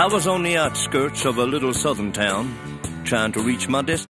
I was on the outskirts of a little southern town, trying to reach my destination.